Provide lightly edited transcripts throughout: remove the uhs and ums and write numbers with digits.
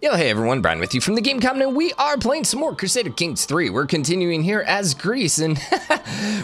Yo, hey everyone, Brian with you from the Game Comment, and we are playing some more Crusader Kings 3. We're continuing here as Greece, and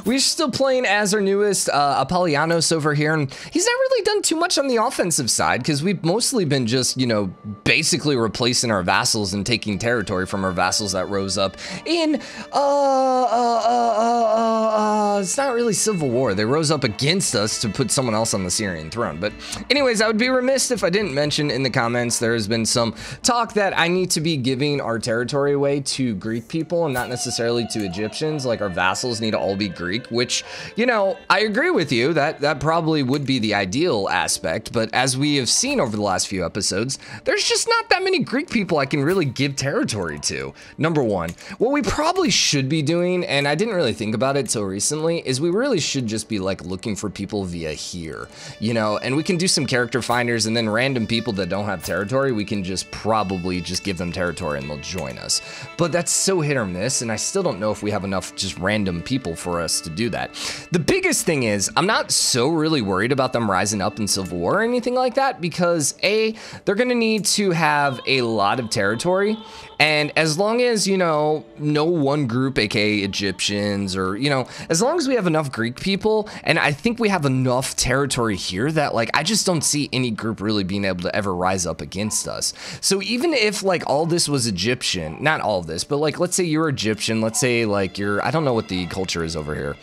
we're still playing as our newest Apollyannos over here, and he's not really done too much on the offensive side, because we've mostly been just, you know, basically replacing our vassals and taking territory from our vassals that rose up in, it's not really civil war. They rose up against us to put someone else on the Syrian throne. But anyways, I would be remiss if I didn't mention in the comments there has been some talk that I need to be giving our territory away to Greek people and not necessarily to Egyptians. Like, our vassals need to all be Greek, which, you know, I agree with you that probably would be the ideal aspect, but as we have seen over the last few episodes, there's just not that many Greek people I can really give territory to. Number one, what we probably should be doing, and I didn't really think about it till recently, is we really should just be like looking for people via here, you know, and we can do some character finders, and then random people that don't have territory, we can just probably just give them territory and they'll join us. But that's so hit or miss, and I still don't know if we have enough just random people for us to do that. The biggest thing is I'm not so really worried about them rising up in civil war or anything like that, because A, they're gonna need to have a lot of territory, and as long as, you know, no one group, aka Egyptians, or, you know, as long as we have enough Greek people, and I think we have enough territory here that, like, I just don't see any group really being able to ever rise up against us. So even if, like, all this was Egyptian, not all of this, but, like, let's say you're Egyptian, let's say, like, you're, I don't know what the culture is over here.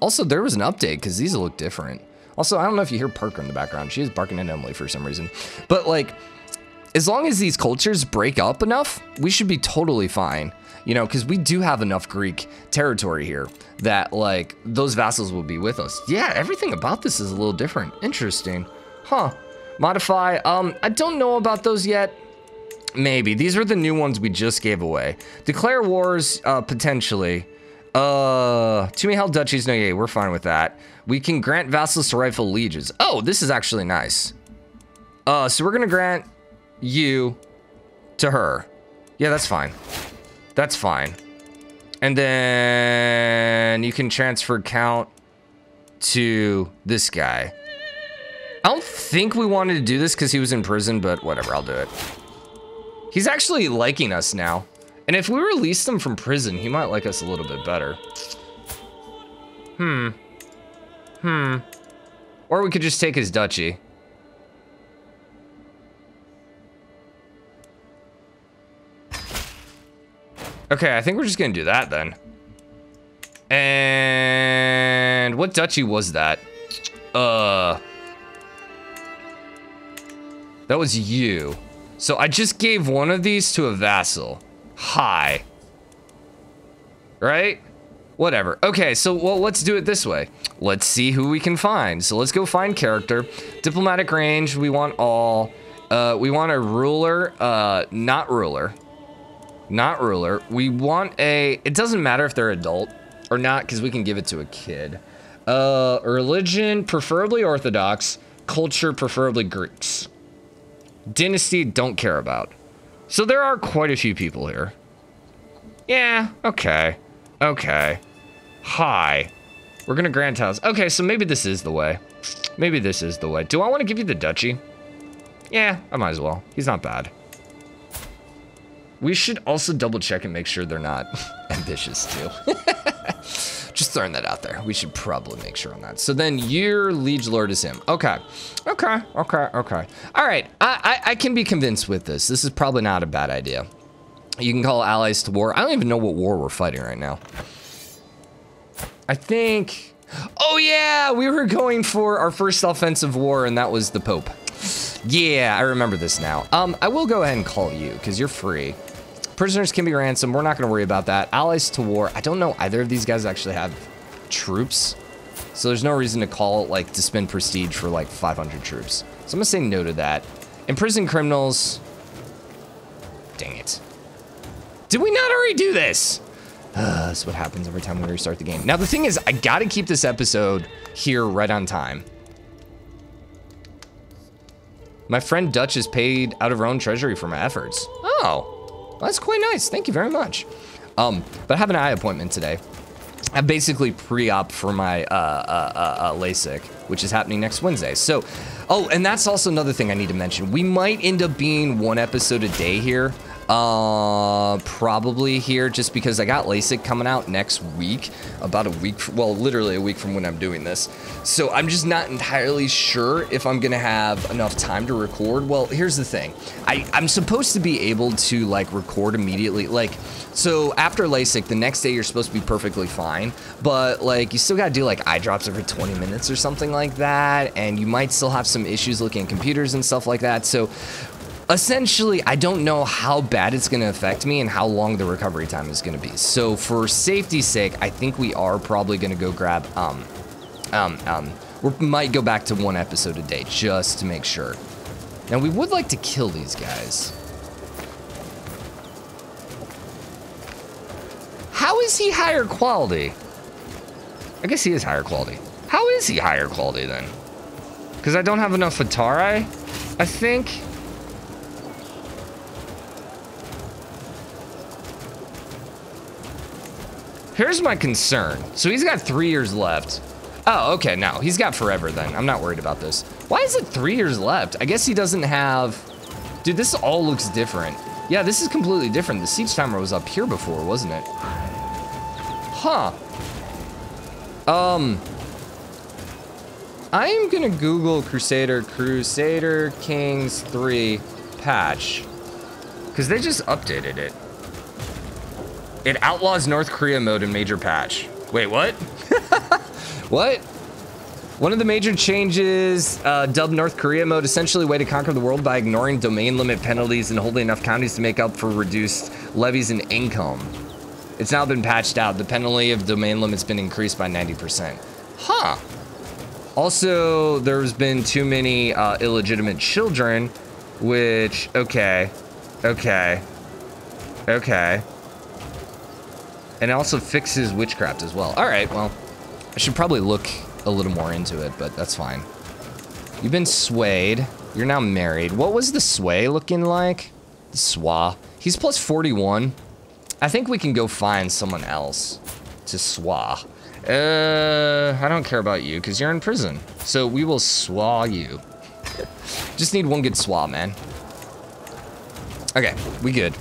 Also, there was an update, because these look different. Also, I don't know if you hear Parker in the background. She is barking at Emily for some reason. But, like, as long as these cultures break up enough, we should be totally fine. You know, because we do have enough Greek territory here that, like, those vassals will be with us. Yeah, everything about this is a little different. Interesting. Huh. Modify. I don't know about those yet. Maybe. These are the new ones we just gave away. Declare wars, potentially. To me, held duchies, no, yeah, we're fine with that. We can grant vassals to rightful lieges. Oh, this is actually nice. So we're gonna grant you to her. Yeah, that's fine. That's fine. And then you can transfer count to this guy. I don't think we wanted to do this because he was in prison, but whatever, I'll do it. He's actually liking us now. And if we release him from prison, he might like us a little bit better. Or we could just take his duchy. Okay, I think we're just gonna do that then. And what duchy was that? That was you. So I just gave one of these to a vassal. Hi. Right? Whatever. Okay, so, well, let's do it this way. Let's see who we can find. So let's go find character. Diplomatic range, we want all. We want a ruler, not ruler. Not ruler. We want a, it doesn't matter if they're adult or not, because we can give it to a kid. Religion, preferably Orthodox. Culture, preferably Greeks. Dynasty, don't care about. So there are quite a few people here. Yeah, okay. Okay. Hi. We're gonna grant house. Okay, so maybe this is the way. Maybe this is the way. Do I want to give you the duchy? Yeah, I might as well. He's not bad. We should also double check and make sure they're not ambitious too. Just throwing that out there. We should probably make sure on that. So then your liege lord is him. Okay. Okay. Okay. Okay. All right. I can be convinced with this. This is probably not a bad idea. You can call allies to war. I don't even know what war we're fighting right now. I think, oh yeah, we were going for our first offensive war, and that was the Pope. Yeah, I remember this now. I will go ahead and call you, because you're free. Prisoners can be ransomed. We're not going to worry about that. Allies to war. I don't know either of these guys actually have troops. So there's no reason to call, like, to spend prestige for, like, 500 troops. So I'm going to say no to that. Imprison criminals. Dang it. Did we not already do this? That's what happens every time we restart the game. Now, the thing is, I got to keep this episode here right on time. My friend Dutch is paid out of her own treasury for my efforts. Oh. Well, that's quite nice. Thank you very much. But I have an eye appointment today. I'm basically pre-op for my LASIK, which is happening next Wednesday. So, oh, and that's also another thing I need to mention. We might end up being one episode a day here. Probably here, just because I got LASIK coming out next week, about a week, well, literally a week from when I'm doing this. So I'm just not entirely sure if I'm gonna have enough time to record. Well, here's the thing. I'm supposed to be able to, like, record immediately. Like, so after LASIK, the next day you're supposed to be perfectly fine, but, like, you still gotta do, like, eye drops every 20 minutes or something like that, and you might still have some issues looking at computers and stuff like that, so essentially, I don't know how bad it's going to affect me and how long the recovery time is going to be. So for safety's sake, I think we are probably going to go grab, we might go back to one episode a day just to make sure. Now, we would like to kill these guys. How is he higher quality? I guess he is higher quality. How is he higher quality then? Because I don't have enough Hitari, I think. Here's my concern. So he's got 3 years left. Oh, okay, no, he's got forever then. I'm not worried about this. Why is it 3 years left? I guess he doesn't have... Dude, this all looks different. Yeah, this is completely different. The siege timer was up here before, wasn't it? Huh. I am gonna Google Crusader Kings 3 patch, because they just updated it. It outlaws North Korea mode in major patch. Wait, what? What? One of the major changes, dubbed North Korea mode, essentially a way to conquer the world by ignoring domain limit penalties and holding enough counties to make up for reduced levies and income. It's now been patched out. The penalty of domain limit's been increased by 90%. Huh. Also, there's been too many illegitimate children, which, okay. And it also fixes witchcraft as well. All right, well, I should probably look a little more into it, but that's fine. You've been swayed. You're now married. What was the sway looking like? The swa. He's plus 41. I think we can go find someone else to swa. I don't care about you because you're in prison. So we will swa you. Just need one good swa, man. Okay, we good.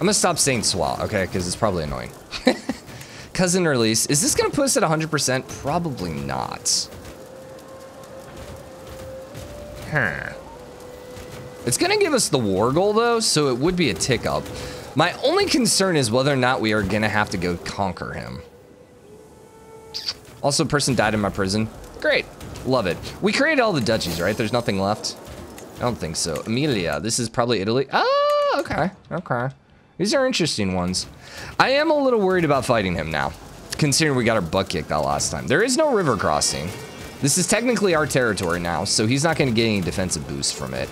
I'm gonna stop saying SWAT, okay? Because it's probably annoying. Cousin release. Is this gonna put us at 100%? Probably not. Huh. It's gonna give us the war goal though, so it would be a tick up. My only concern is whether or not we are gonna have to go conquer him. Also, a person died in my prison. Great, love it. We created all the duchies, right? There's nothing left? I don't think so. Emilia, this is probably Italy. Oh, okay, okay. These are interesting ones. I am a little worried about fighting him now, considering we got our butt kicked that last time. There is no river crossing. This is technically our territory now, so he's not going to get any defensive boost from it.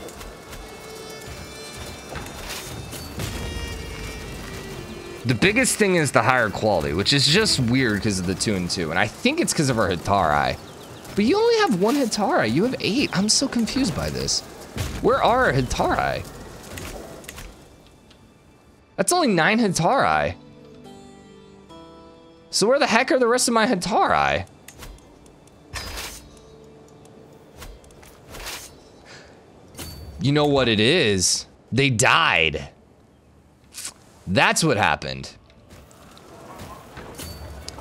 The biggest thing is the higher quality, which is just weird because of the 2 and 2, and I think it's because of our Hitara. But you only have one Hitara. You have 8. I'm so confused by this. Where are our Hitara? That's only 9 Hitari. So where the heck are the rest of my Hitari? You know what it is? They died. That's what happened.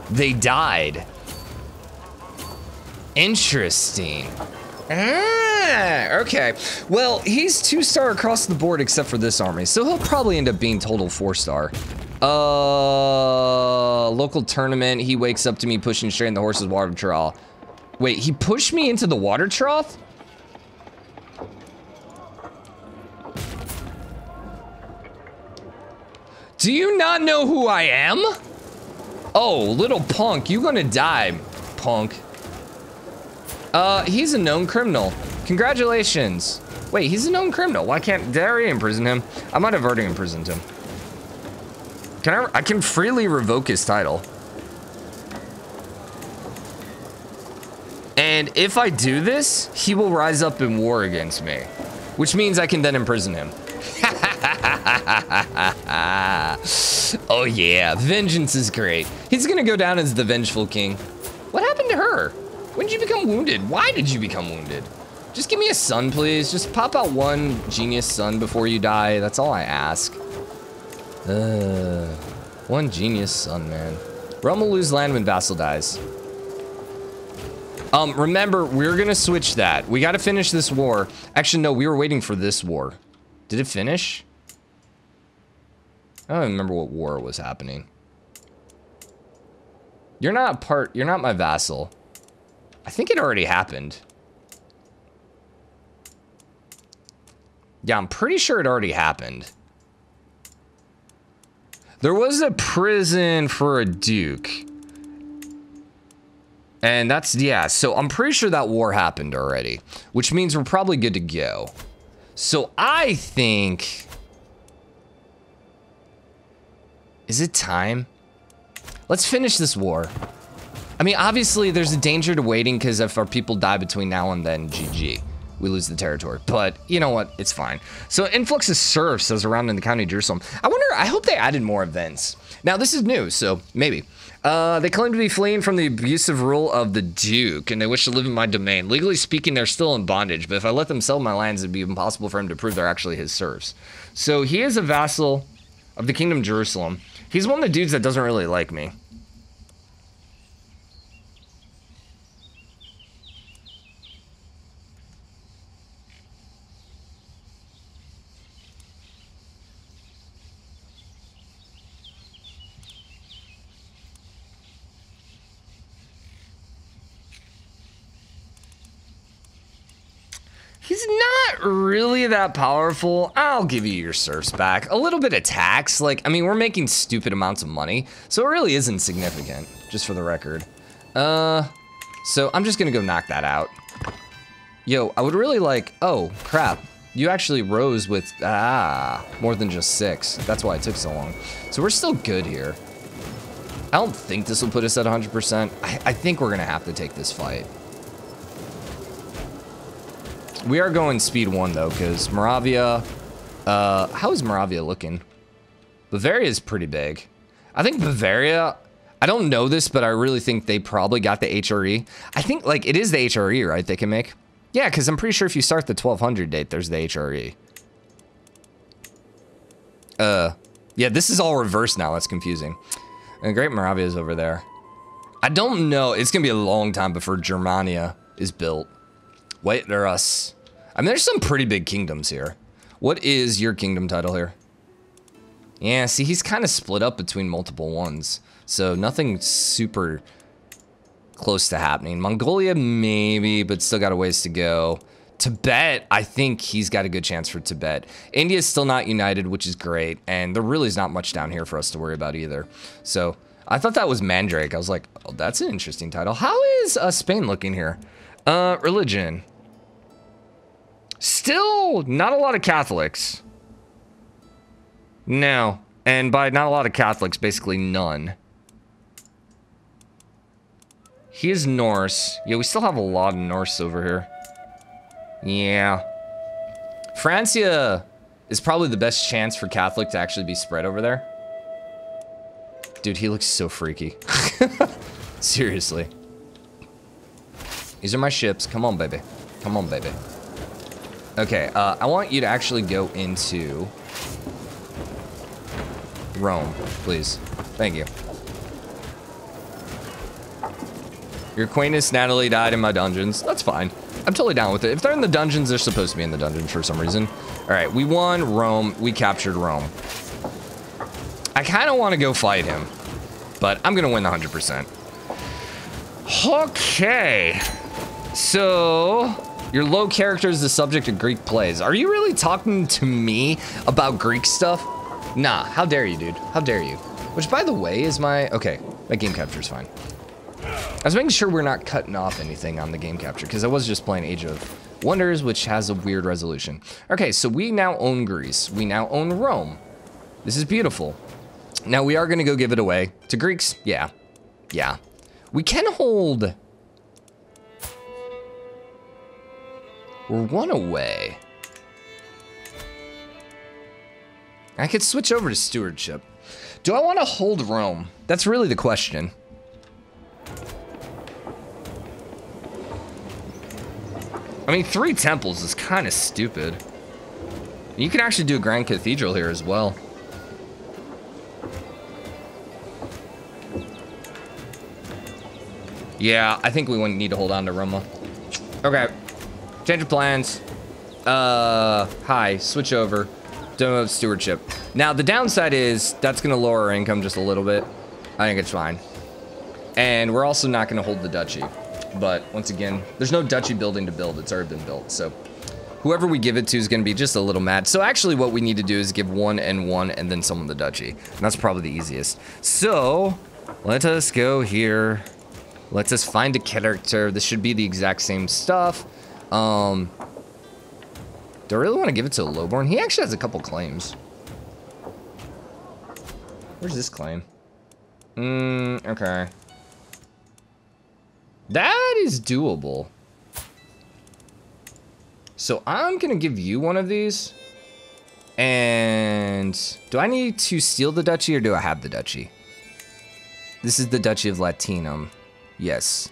They died. Interesting. Ah, okay. Well, he's 2-star across the board except for this army, so he'll probably end up being total 4-star. Local tournament. He wakes up to me pushing straight in the horse's water trough. Wait, he pushed me into the water trough? Do you not know who I am? Oh, little punk, you gonna die, punk. He's a known criminal. Congratulations. Wait, he's a known criminal. Why can't I already imprison him? I might have already imprisoned him. I can freely revoke his title. And if I do this, he will rise up in war against me, which means I can then imprison him. Oh yeah, vengeance is great. He's gonna go down as the vengeful king. What happened to her? When did you become wounded? Why did you become wounded? Just give me a son, please. Just pop out one genius son before you die. That's all I ask. One genius son, man. Rome will lose land when vassal dies. Remember, we're gonna switch that. We gotta finish this war. Actually, no, we were waiting for this war. Did it finish? I don't remember what war was happening. You're not my vassal. I think it already happened. Yeah, I'm pretty sure it already happened. There was a prison for a duke. And that's, yeah, so I'm pretty sure that war happened already, which means we're probably good to go. So I think, is it time? Let's finish this war. I mean, obviously there's a danger to waiting because if our people die between now and then, GG. We lose the territory, but you know what? It's fine. So influx of serfs is around in the county of Jerusalem. I wonder, I hope they added more events. Now this is new, so maybe. They claim to be fleeing from the abusive rule of the Duke, and they wish to live in my domain. Legally speaking, they're still in bondage, but if I let them sell my lands, it'd be impossible for him to prove they're actually his serfs. So he is a vassal of the Kingdom of Jerusalem. He's one of the dudes that doesn't really like me. He's not really that powerful. I'll give you your serfs back. A little bit of tax. Like, I mean, we're making stupid amounts of money, so it really isn't significant, just for the record. So I'm just gonna go knock that out. Yo, I would really like, oh, crap. You actually rose with, more than just 6. That's why it took so long. So we're still good here. I don't think this will put us at 100%. I think we're gonna have to take this fight. We are going speed 1 though, because Moravia, how is Moravia looking? Bavaria is pretty big. I think Bavaria, I don't know this, but I really think they probably got the HRE. I think like it is the HRE, right? They can make, yeah, because I'm pretty sure if you start the 1200 date, there's the HRE. Yeah, this is all reversed now. That's confusing. And Great Moravia is over there. I don't know. It's gonna be a long time before Germania is built. Wait, they're us. I mean, there's some pretty big kingdoms here. What is your kingdom title here? Yeah, see, he's kind of split up between multiple ones. So nothing super close to happening. Mongolia, maybe, but still got a ways to go. Tibet, I think he's got a good chance for Tibet. India's still not united, which is great. And there really is not much down here for us to worry about either. So I thought that was Mandrake. I was like, oh, that's an interesting title. How is Spain looking here? Religion. Still not a lot of Catholics. No. And by not a lot of Catholics, basically none. He is Norse. Yeah, we still have a lot of Norse over here. Yeah. Francia is probably the best chance for Catholic to actually be spread over there. Dude, he looks so freaky. Seriously. These are my ships. Come on, baby. Come on, baby. Okay, I want you to actually go into Rome, please. Thank you. Your Queeness Natalie died in my dungeons. That's fine. I'm totally down with it. If they're in the dungeons, they're supposed to be in the dungeons for some reason. All right, we won Rome. We captured Rome. I kind of want to go fight him, but I'm going to win 100%. Okay, so your low character is the subject of Greek plays. Are you really talking to me about Greek stuff? Nah, how dare you, dude? How dare you? Which, by the way, is my... Okay, my game capture's fine. I was making sure we're not cutting off anything on the game capture, because I was just playing Age of Wonders, which has a weird resolution. Okay, so we now own Greece. We now own Rome. This is beautiful. Now, we are going to go give it away to Greeks. Yeah, yeah. We can hold. We're one away. I could switch over to stewardship. Do I want to hold Rome? That's really the question. I mean, 3 temples is kind of stupid. You can actually do a Grand Cathedral here as well. Yeah, I think we wouldn't need to hold on to Roma. Okay, change of plans. Hi, switch over. Dome of Stewardship. Now, the downside is that's going to lower our income just a little bit. I think it's fine. And we're also not going to hold the duchy. But once again, there's no duchy building to build. It's already been built. So whoever we give it to is going to be just a little mad. So actually what we need to do is give 1 and 1 and then someone the duchy. And that's probably the easiest. So let us go here. Let's us find a character. This should be the exact same stuff. Do I really want to give it to a lowborn? He actually has a couple claims. Where's this claim? Okay. That is doable. So I'm gonna give you one of these. And do I need to steal the duchy or do I have the duchy? This is the Duchy of Latinum. Yes.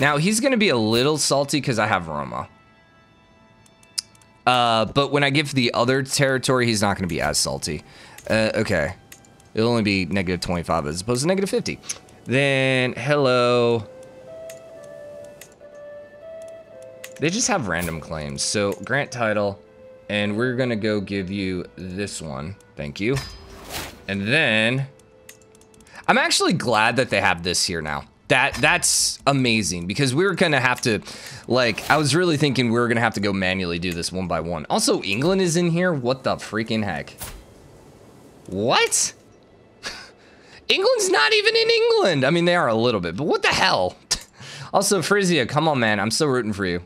Now he's gonna be a little salty because I have Roma. But when I give the other territory, he's not gonna be as salty. Okay. It'll only be -25 as opposed to -50. Then, hello. They just have random claims. So grant title, and we're gonna go give you this one. Thank you. And then I'm actually glad that they have this here now. That's amazing because we were gonna have to, like, I was really thinking we were gonna have to go manually do this 1 by 1. Also, England is in here. What the freaking heck? What? England's not even in England. I mean, they are a little bit, but what the hell? Also, Frisia, come on, man. I'm still rooting for you.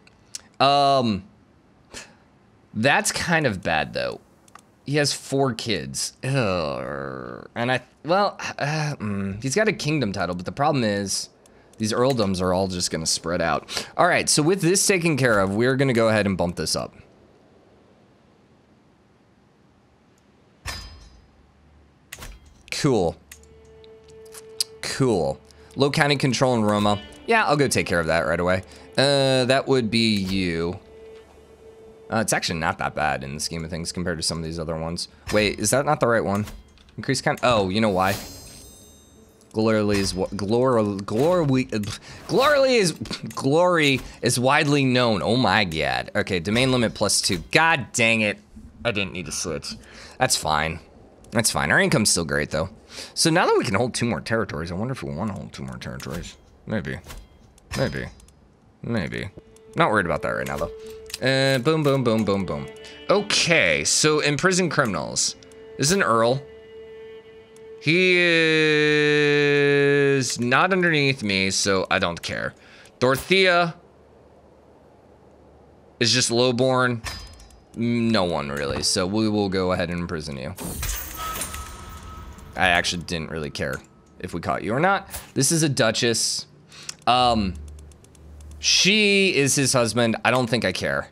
That's kind of bad, though. He has 4 kids. Ugh. And he's got a kingdom title, but the problem is these earldoms are all just going to spread out. All right, so with this taken care of, we're going to go ahead and bump this up. Cool. Cool. Low county control in Roma. Yeah, I'll go take care of that right away. That would be you. It's actually not that bad in the scheme of things compared to some of these other ones. Wait, is that not the right one? Increase count. Oh, you know why? Glory is what? Glory is widely known. Oh my god. Okay, domain limit +2. God dang it! I didn't need to switch. That's fine. That's fine. Our income's still great though. So now that we can hold 2 more territories, I wonder if we want to hold 2 more territories. Maybe. Not worried about that right now though. Boom. Okay, so imprison criminals. This is an earl. He is not underneath me, so I don't care. Dorothea is just lowborn. No one really, so we will go ahead and imprison you. I actually didn't really care if we caught you or not. This is a duchess. She is his husband. I don't think I care.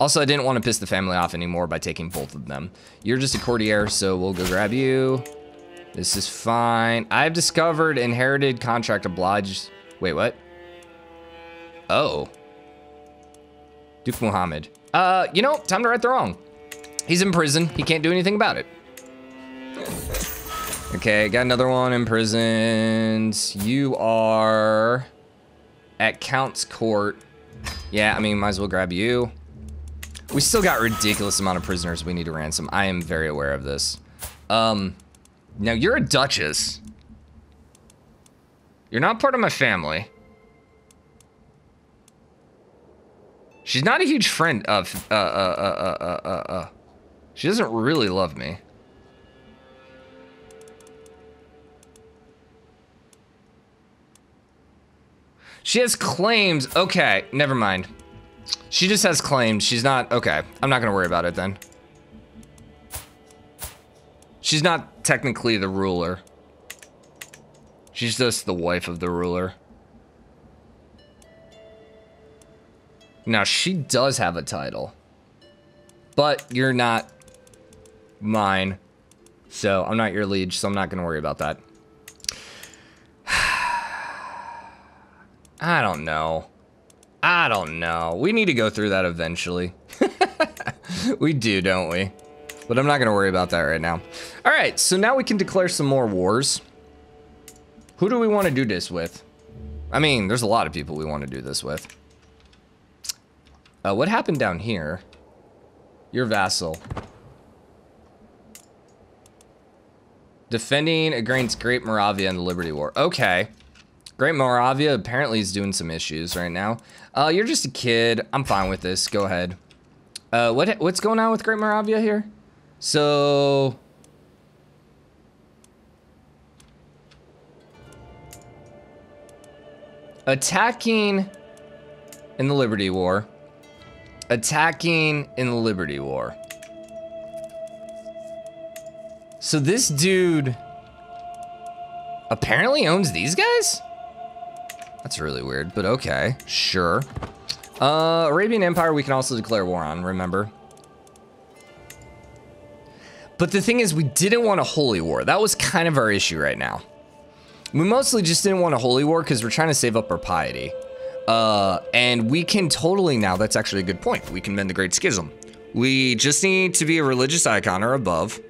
Also, I didn't want to piss the family off anymore by taking both of them. You're just a courtier, so we'll go grab you. This is fine. I've discovered inherited contract obliged. Wait, what? Oh. Duke Muhammad. You know, time to right the wrong. He's in prison. He can't do anything about it. Okay, got another one imprisoned. You are... at Count's Court. Yeah, I mean, might as well grab you. We still got a ridiculous amount of prisoners we need to ransom. I am very aware of this. Now you're a duchess. You're not part of my family. She's not a huge friend of, she doesn't really love me. She has claims. Okay, never mind. She just has claims. She's not. Okay, I'm not gonna worry about it then. She's not technically the ruler. She's just the wife of the ruler. Now she does have a title, but you're not mine. So I'm not your liege, so I'm not going to worry about that. I don't know. I don't know. We need to go through that eventually. We do, don't we? But I'm not going to worry about that right now. All right, so now we can declare some more wars. Who do we want to do this with? I mean, there's a lot of people we want to do this with. What happened down here? Your vassal. Defending against Great Moravia in the Liberty War. Okay. Great Moravia apparently is doing some issues right now. You're just a kid. I'm fine with this. Go ahead. What's going on with Great Moravia here? So... attacking in the Liberty War. Attacking in the Liberty War. So this dude apparently owns these guys? That's really weird, but okay, sure. Arabian Empire we can also declare war on, remember? But the thing is, we didn't want a holy war. That was kind of our issue right now. We mostly just didn't want a holy war because we're trying to save up our piety. And we can totally now, that's actually a good point. We can mend the Great Schism. We just need to be a religious icon or above.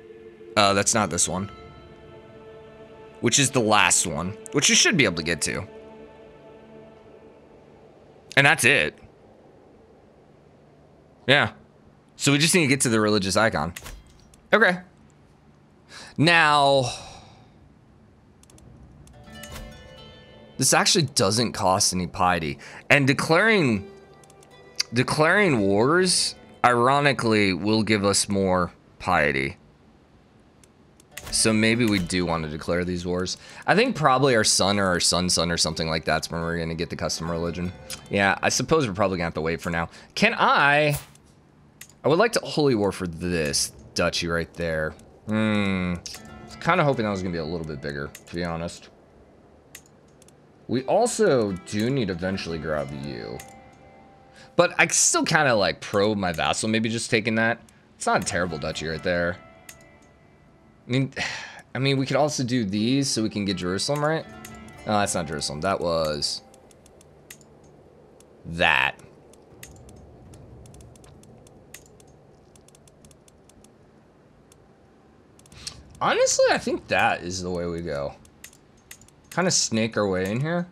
That's not this one. Which is the last one, which you should be able to get to. And that's it. Yeah. So we just need to get to the religious icon. Okay. Now, this actually doesn't cost any piety. And declaring wars, ironically, will give us more piety. So maybe we do want to declare these wars. I think probably our son or our son's son or something like that's when we're going to get the custom religion. Yeah, I suppose we're probably going to have to wait for now. Can I would like to holy war for this duchy right there. I was kind of hoping that was going to be a little bit bigger, to be honest. We also do need to eventually grab you. But I still kind of like probe my vassal, maybe just taking that. It's not a terrible duchy right there. I mean, we could also do these so we can get Jerusalem, right? No, that's not Jerusalem. That was that. Honestly, I think that is the way we go. Kind of snake our way in here.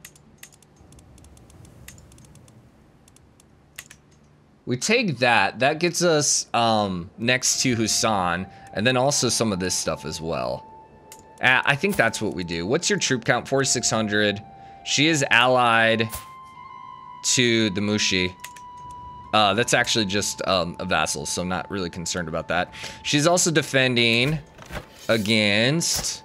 We take that. That gets us next to Husan. And then also some of this stuff as well. I think that's what we do. What's your troop count? 4,600. She is allied to the Mushi. That's actually just a vassal, so I'm not really concerned about that. She's also defending against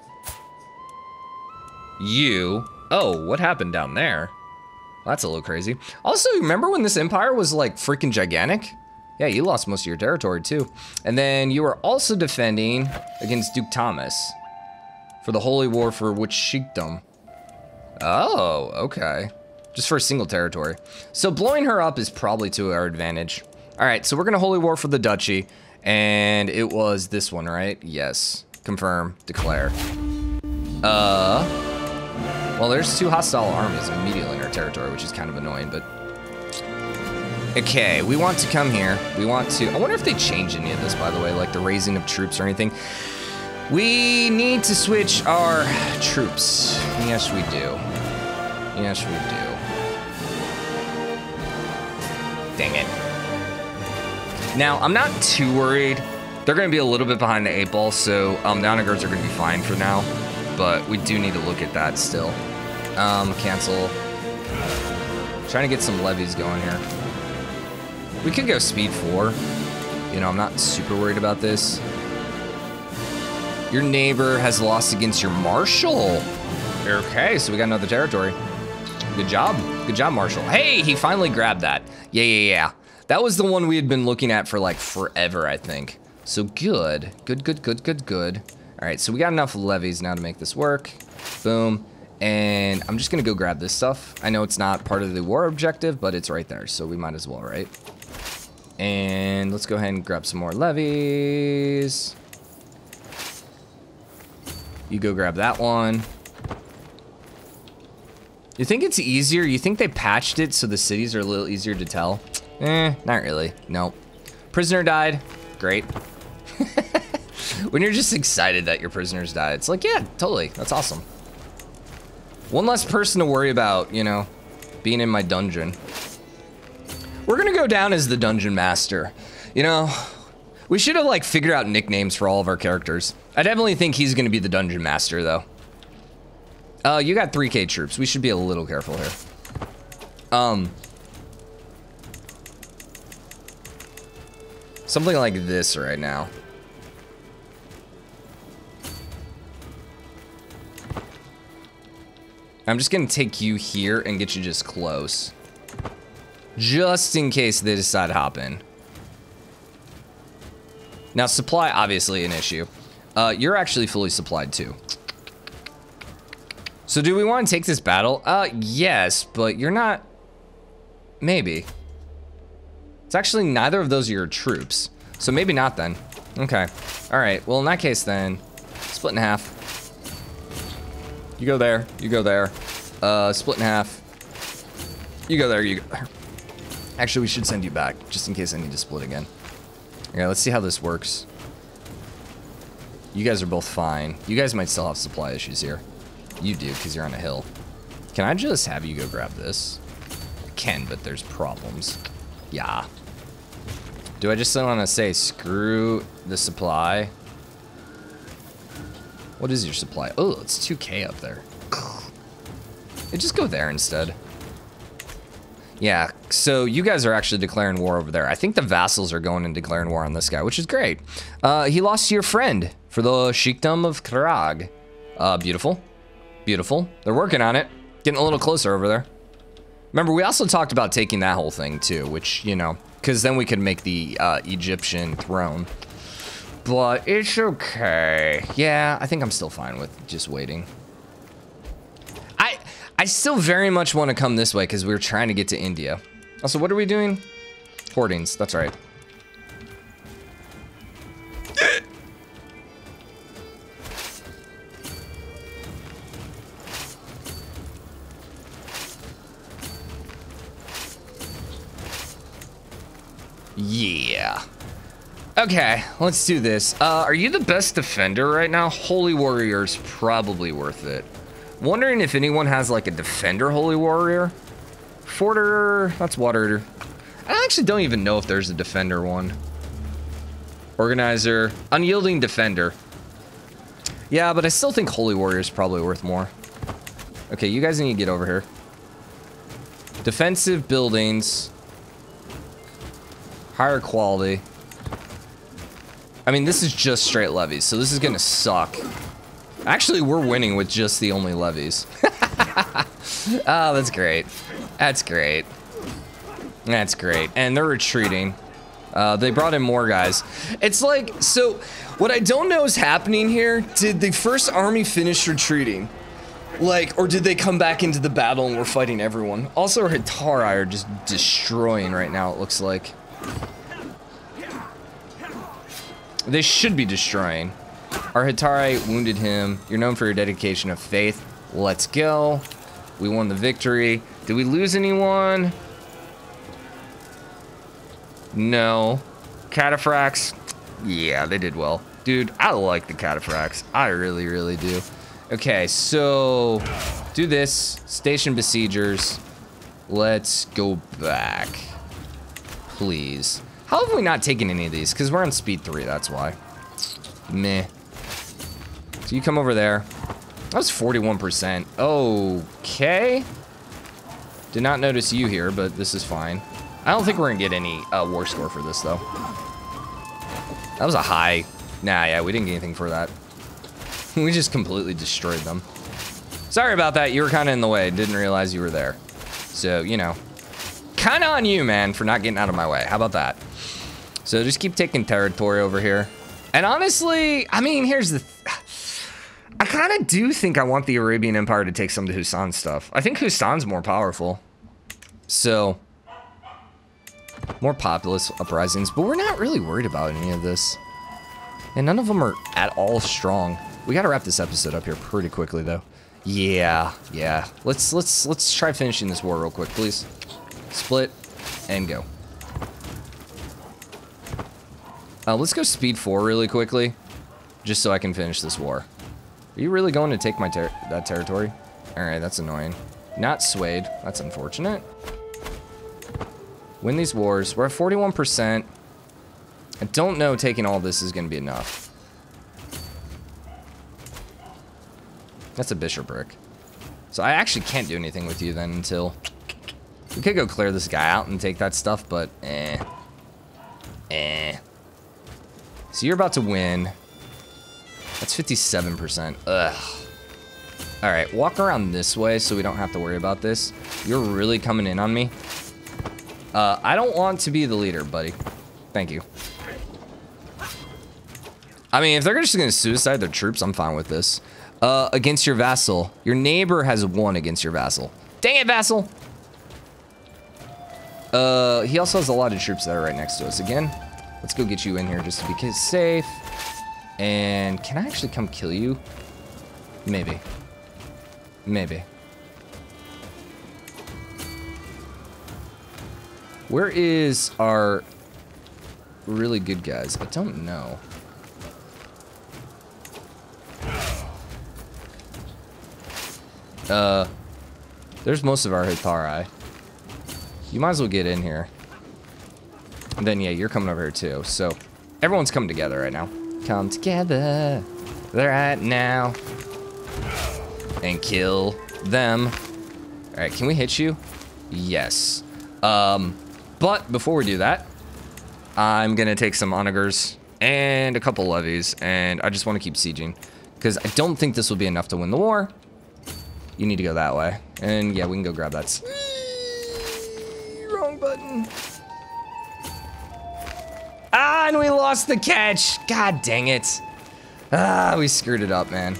you. Oh, what happened down there? Well, that's a little crazy. Also, remember when this empire was like freaking gigantic? Yeah, you lost most of your territory too. And then you were also defending against Duke Thomas for the Holy War for which sheikdom? Oh, okay. Just for a single territory. So blowing her up is probably to our advantage. All right, so we're gonna Holy War for the duchy, and it was this one, right? Yes, confirm, declare. Well, there's two hostile armies immediately in our territory, which is kind of annoying, but okay, we want to come here. We want to... I wonder if they changed any of this, by the way, like the raising of troops or anything. We need to switch our troops. Yes, we do. Yes, we do. Dang it. Now, I'm not too worried. They're going to be a little bit behind the 8-ball, so the Onagers are going to be fine for now. But we do need to look at that still. Cancel. I'm trying to get some levies going here. We could go speed 4. You know, I'm not super worried about this. Your neighbor has lost against your marshal. Okay, so we got another territory. Good job. Good job, marshal. Hey, he finally grabbed that. Yeah. That was the one we had been looking at for like forever, I think. So good. Good. All right, so we got enough levies now to make this work. Boom. And I'm just going to go grab this stuff. I know it's not part of the war objective, but it's right there, so we might as well, right? And let's go ahead and grab some more levies. You go grab that one. You think it's easier? You think they patched it so the cities are a little easier to tell? Eh, not really. Nope. Prisoner died. Great. When you're just excited that your prisoners died, it's like, yeah, totally. That's awesome. One less person to worry about, you know, being in my dungeon. We're gonna go down as the dungeon master. You know, we should have like figured out nicknames for all of our characters. I definitely think he's gonna be the dungeon master though. You got 3K troops. We should be a little careful here. Something like this right now. I'm just gonna take you here and get you just close. Just in case they decide to hop in. Now supply, obviously an issue. You're actually fully supplied too. So do we want to take this battle? Yes, but you're not, maybe. It's actually neither of those are your troops. So maybe not then. Okay, all right, well in that case then, split in half. You go there, you go there. Split in half. You go there, you go there. Actually, we should send you back just in case I need to split again. Okay, let's see how this works. You guys are both fine. You guys might still have supply issues here. You do, because you're on a hill. Can I just have you go grab this? I can, but there's problems. Yeah. Do I just want to say, screw the supply? What is your supply? Oh, it's 2K up there. Just go there instead. Yeah, so you guys are actually declaring war over there. I think the vassals are going and declaring war on this guy, which is great. He lost to your friend for the Sheikdom of Krag. Beautiful. Beautiful. They're working on it. Getting a little closer over there. Remember, we also talked about taking that whole thing too, which, you know, because then we could make the Egyptian throne. But it's okay. Yeah, I think I'm still fine with just waiting. I still very much want to come this way because we're trying to get to India. Also, what are we doing? Hoardings, that's right. Yeah. Okay, let's do this. Are you the best defender right now? Holy Warrior's probably worth it. Wondering if anyone has like a defender Holy Warrior. Forder, that's water. I actually don't even know if there's a defender one. Organizer, unyielding defender. Yeah, but I still think Holy Warrior's probably worth more. Okay, you guys need to get over here. Defensive buildings. Higher quality. I mean, this is just straight levies, so this is gonna suck. Actually, we're winning with just the only levies. Oh, that's great. That's great. That's great. And they're retreating. They brought in more guys. It's like, so what I don't know is happening here. Did the first army finish retreating? Like, or did they come back into the battle and we're fighting everyone? Also, Hitari are just destroying right now, it looks like. They should be destroying. Our Hitari wounded him. You're known for your dedication of faith. Let's go. We won the victory. Did we lose anyone? No. Cataphracts. Yeah, they did well. Dude, I like the cataphracts. I really, really do. Okay, so do this. Station besiegers. Let's go back. Please. How have we not taken any of these? Because we're on speed 3, that's why. Meh. So you come over there. That was 41%. Okay. Did not notice you here, but this is fine. I don't think we're gonna get any war score for this though. That was a high. Nah, yeah, we didn't get anything for that. We just completely destroyed them. Sorry about that, you were kinda in the way. Didn't realize you were there. So, you know, kinda on you, man, for not getting out of my way. How about that? So just keep taking territory over here. And honestly, I mean, here's the... I kind of do think I want the Arabian Empire to take some of the Husan stuff. I think Husan's more powerful. So, more populous uprisings. But we're not really worried about any of this. And none of them are at all strong. We gotta wrap this episode up here pretty quickly, though. Yeah, yeah. Let's try finishing this war real quick, please. Split and go. Let's go speed 4 really quickly, just so I can finish this war. Are you really going to take my that territory? All right, that's annoying. Not swayed. That's unfortunate. Win these wars. We're at 41%. I don't know taking all this is going to be enough. That's a bishopric. So I actually can't do anything with you then until... We could go clear this guy out and take that stuff, but eh. Eh. So you're about to win. That's 57%. Ugh. Alright, walk around this way so we don't have to worry about this. You're really coming in on me. I don't want to be the leader, buddy. Thank you. I mean, if they're just going to suicide their troops, I'm fine with this. Against your vassal. Your neighbor has won against your vassal. Dang it, vassal! He also has a lot of troops that are right next to us. Again, let's go get you in here just to be safe. And can I actually come kill you? Maybe. Maybe. Where is our really good guys? I don't know. There's most of our Hitari. You might as well get in here. And then, yeah, you're coming over here, too. So, everyone's coming together right now. Come together right now. And kill them. All right, can we hit you? Yes. But before we do that, I'm going to take some onagers and a couple levies. And I just want to keep sieging. Because I don't think this will be enough to win the war. You need to go that way. And yeah, we can go grab that. Wrong button. Ah, and we lost the catch. God dang it. Ah, we screwed it up, man.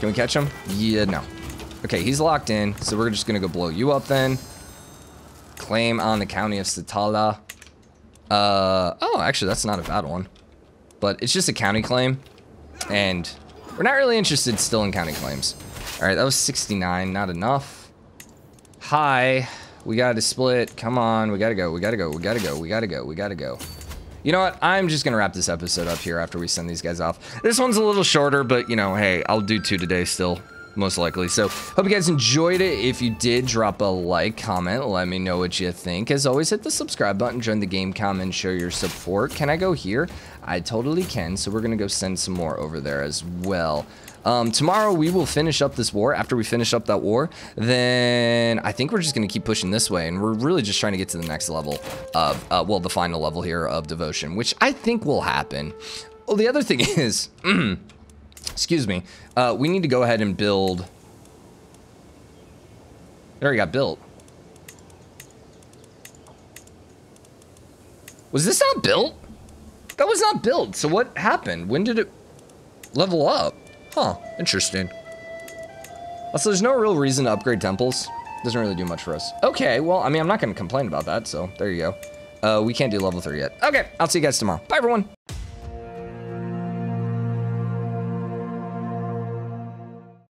Can we catch him? Yeah, no. Okay, he's locked in, so we're just going to go blow you up then. Claim on the county of Satala. Oh, actually, that's not a bad one. But it's just a county claim. And... we're not really interested still in counting claims. All right, that was 69, not enough. Hi, we got to split. Come on, we got to go, we got to go, we got to go, we got to go, we got to go. You know what? I'm just going to wrap this episode up here after we send these guys off. This one's a little shorter, but, you know, hey, I'll do 2 today still, most likely. So, hope you guys enjoyed it. If you did, drop a like, comment, let me know what you think. As always, hit the subscribe button, join the game, comment, show your support. Can I go here? I totally can, so we're gonna go send some more over there as well. Tomorrow we will finish up this war. After we finish up that war, then I think we're just gonna keep pushing this way, and we're really just trying to get to the next level of, well, the final level here of devotion, which I think will happen. Well, the other thing is, excuse me, we need to go ahead and build. It already got built. Was this not built? That was not built, so what happened? When did it level up? Huh, interesting. Also, there's no real reason to upgrade temples. Doesn't really do much for us. Okay, well, I mean, I'm not going to complain about that, so there you go. We can't do level 3 yet. Okay, I'll see you guys tomorrow. Bye, everyone.